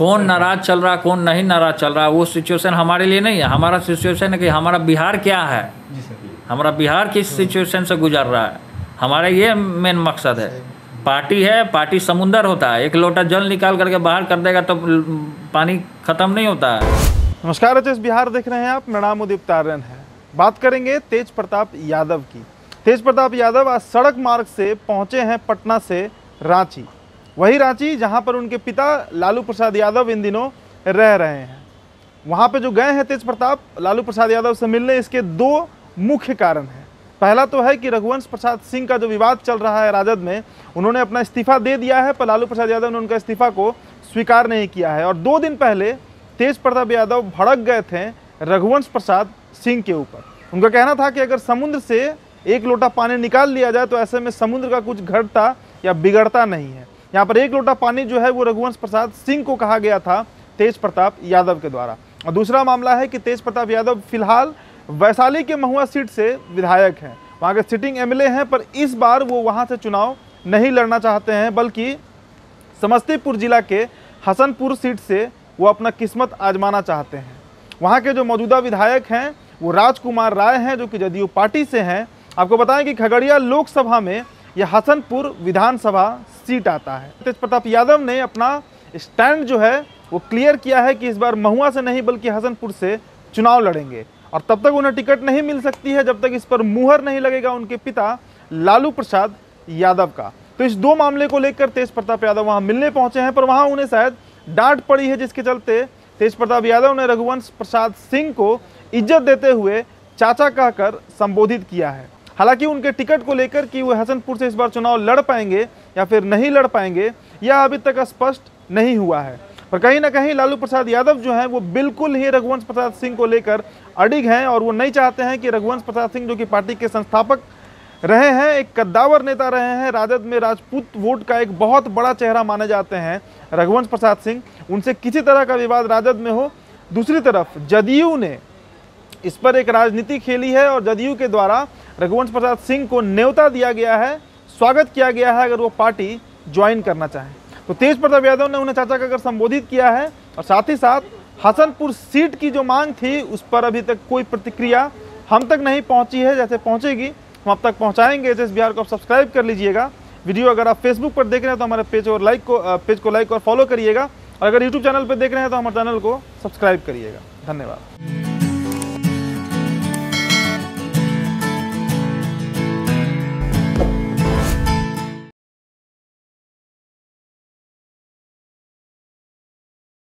कौन नाराज चल रहा, कौन नहीं नाराज चल रहा, वो सिचुएशन हमारे लिए नहीं है। हमारा सिचुएशन है कि हमारा बिहार क्या है, हमारा बिहार किस सिचुएशन से गुजर रहा है, हमारा ये मेन मकसद है। पार्टी है, पार्टी समुंदर होता है, एक लोटा जल निकाल करके बाहर कर देगा तो पानी खत्म नहीं होता है। नमस्कार, एचएस बिहार देख रहे हैं आप, मेरा नाम उदितारण है। बात करेंगे तेज प्रताप यादव की। तेज प्रताप यादव आज सड़क मार्ग से पहुंचे हैं पटना से रांची, वही रांची जहां पर उनके पिता लालू प्रसाद यादव इन दिनों रह रहे हैं। वहां पे जो गए हैं तेज प्रताप लालू प्रसाद यादव से मिलने, इसके दो मुख्य कारण हैं। पहला तो है कि रघुवंश प्रसाद सिंह का जो विवाद चल रहा है राजद में, उन्होंने अपना इस्तीफा दे दिया है, पर लालू प्रसाद यादव ने उनका इस्तीफा को स्वीकार नहीं किया है। और 2 दिन पहले तेज प्रताप यादव भड़क गए थे रघुवंश प्रसाद सिंह के ऊपर। उनका कहना था कि अगर समुद्र से एक लोटा पानी निकाल लिया जाए तो ऐसे में समुद्र का कुछ घटता या बिगड़ता नहीं है। यहाँ पर एक लोटा पानी जो है वो रघुवंश प्रसाद सिंह को कहा गया था तेज प्रताप यादव के द्वारा। और दूसरा मामला है कि तेज प्रताप यादव फिलहाल वैशाली के महुआ सीट से विधायक हैं, वहाँ के सिटिंग एमएलए हैं, पर इस बार वो वहाँ से चुनाव नहीं लड़ना चाहते हैं, बल्कि समस्तीपुर जिला के हसनपुर सीट से वो अपना किस्मत आजमाना चाहते हैं। वहाँ के जो मौजूदा विधायक हैं वो राजकुमार राय हैं, जो कि जदयू पार्टी से हैं। आपको बताएं कि खगड़िया लोकसभा में यह हसनपुर विधानसभा सीट आता है। तेज प्रताप यादव ने अपना स्टैंड जो है वो क्लियर किया है कि इस बार महुआ से नहीं बल्कि हसनपुर से चुनाव लड़ेंगे, और तब तक उन्हें टिकट नहीं मिल सकती है जब तक इस पर मुहर नहीं लगेगा उनके पिता लालू प्रसाद यादव का। तो इस 2 मामले को लेकर तेज प्रताप यादव वहाँ मिलने पहुँचे हैं, पर वहाँ उन्हें शायद डांट पड़ी है, जिसके चलते तेज प्रताप यादव ने रघुवंश प्रसाद सिंह को इज्जत देते हुए चाचा कहकर संबोधित किया है। हालांकि उनके टिकट को लेकर कि वो हसनपुर से इस बार चुनाव लड़ पाएंगे या फिर नहीं लड़ पाएंगे, यह अभी तक स्पष्ट नहीं हुआ है। पर कहीं ना कहीं लालू प्रसाद यादव जो हैं वो बिल्कुल ही रघुवंश प्रसाद सिंह को लेकर अडिग हैं, और वो नहीं चाहते हैं कि रघुवंश प्रसाद सिंह, जो कि पार्टी के संस्थापक रहे हैं, एक कद्दावर नेता रहे हैं, राजद में राजपूत वोट का एक बहुत बड़ा चेहरा माने जाते हैं रघुवंश प्रसाद सिंह, उनसे किसी तरह का विवाद राजद में हो। दूसरी तरफ जदयू ने इस पर एक राजनीति खेली है, और जदयू के द्वारा रघुवंश प्रसाद सिंह को न्योता दिया गया है, स्वागत किया गया है अगर वो पार्टी ज्वाइन करना चाहें तो। तेज प्रताप यादव ने उन्हें चाचा कहकर संबोधित किया है, और साथ ही साथ हसनपुर सीट की जो मांग थी उस पर अभी तक कोई प्रतिक्रिया हम तक नहीं पहुंची है। जैसे पहुंचेगी हम आप तक पहुंचाएंगे। एचएस बिहार को आप सब्सक्राइब कर लीजिएगा। वीडियो अगर आप फेसबुक पर देख रहे हैं तो हमारे पेज को लाइक और फॉलो करिएगा, और अगर यूट्यूब चैनल पर देख रहे हैं तो हमारे चैनल को सब्सक्राइब करिएगा। धन्यवाद।